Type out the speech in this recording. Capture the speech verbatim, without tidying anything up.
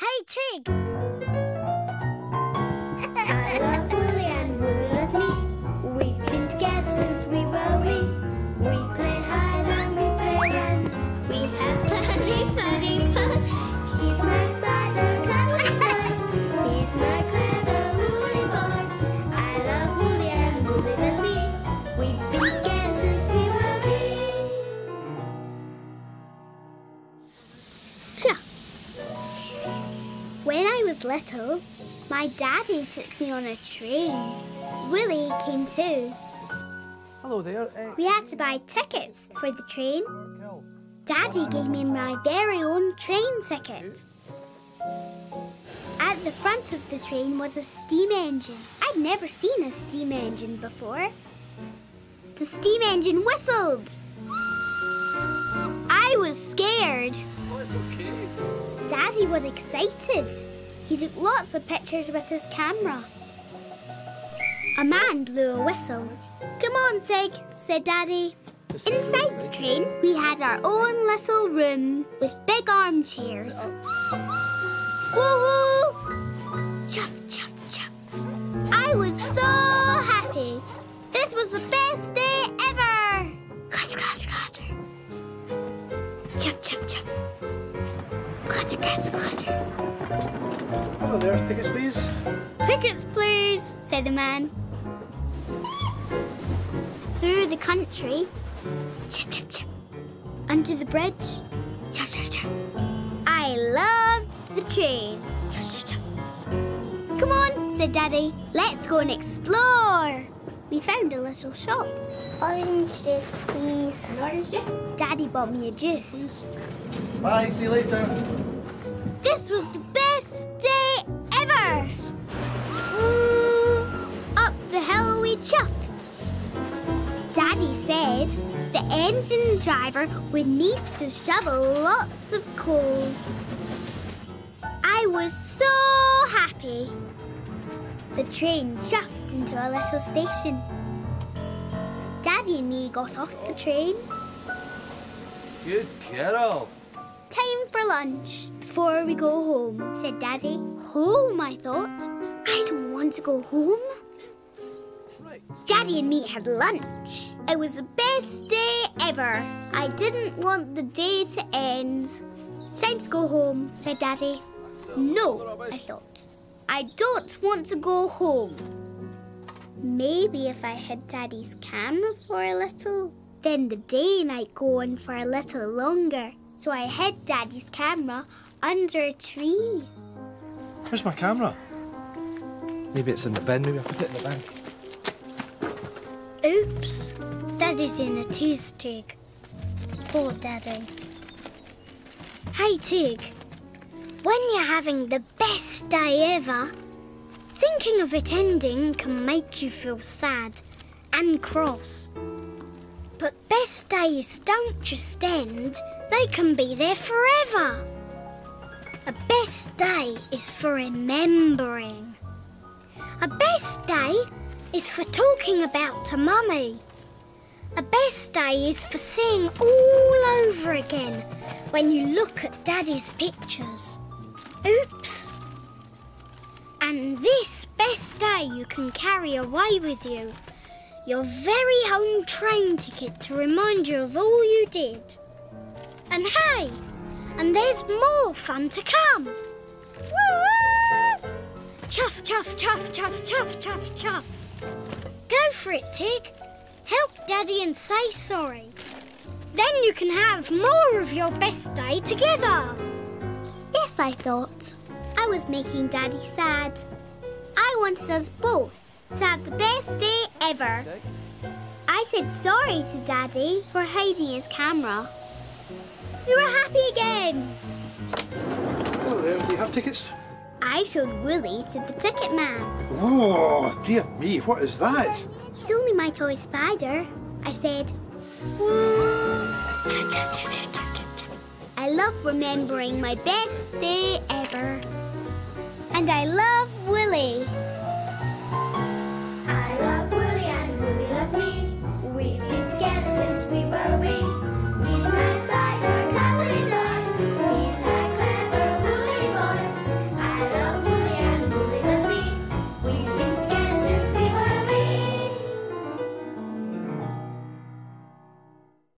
Hey, Tig! I love Woolly and Woolly loves me. We've been scared since we were wee. We play hide and we play run. We have funny, funny fun. He's my spider clever toy. He's my clever Woolly boy. I love Woolly and Woolly loves me. We've been scared since we were wee. When I was little, my daddy took me on a tree. Woolly came too. Hello there. Uh, we had to buy tickets for the train. Daddy gave me my very own train ticket. At the front of the train was a steam engine. I'd never seen a steam engine before. The steam engine whistled. I was scared. Oh, it's okay. Daddy was excited. He took lots of pictures with his camera. A man blew a whistle. Come on, Tig, said Daddy. Inside the train, we had our own little room with big armchairs. Woohoo! Chuff, chuff, chuff. I was so happy. This was the best day ever. Clutter, clutter, clutter. Chuff, chuff, chuff. Clutter, clutter, clutter. Hello there, tickets please. Tickets please, said the man. Through the country, chip, chip, chip. Under the bridge, chip, chip, chip. I loved the train. Chip, chip, chip. Come on, said Daddy. Let's go and explore. We found a little shop. Orange juice, please. An orange juice? Daddy bought me a juice. Please. Bye, see you later. This was the best day ever. Yes. Mm, up the hill we chuffed. Daddy said the engine driver would need to shovel lots of coal. I was so happy. The train chuffed into a little station. Daddy and me got off the train. Good girl. Time for lunch before we go home, said Daddy. Home, I thought. I don't want to go home. Right. Daddy and me had lunch. It was the best day ever. I didn't want the day to end. Time to go home, said Daddy. No, I thought. I don't want to go home. Maybe if I had Daddy's camera for a little, then the day might go on for a little longer. So I hid Daddy's camera under a tree. Where's my camera? Maybe it's in the bin, maybe I'll put it in the bin. Oops, Daddy's in a tease, Tig. Poor Daddy. Hey, Tig. When you're having the best day ever, thinking of it ending can make you feel sad and cross. But best days don't just end, they can be there forever. A best day is for remembering. A best day is for talking about to Mummy. A best day is for seeing all over again when you look at Daddy's pictures. Oops! And this best day you can carry away with you. Your very own train ticket to remind you of all you did. And hey, and there's more fun to come. Woo-woo! Chuff, chuff, chuff, chuff, chuff, chuff, chuff. Go for it, Tig. Help Daddy and say sorry. Then you can have more of your best day together. Yes, I thought. I was making Daddy sad. I wanted us both to have the best day ever. I said sorry to Daddy for hiding his camera. We were happy again. Hello there, do you have tickets? I showed Woolly to the ticket man. Oh, dear me, what is that? It's only my toy spider, I said. I love remembering my best day ever. And I love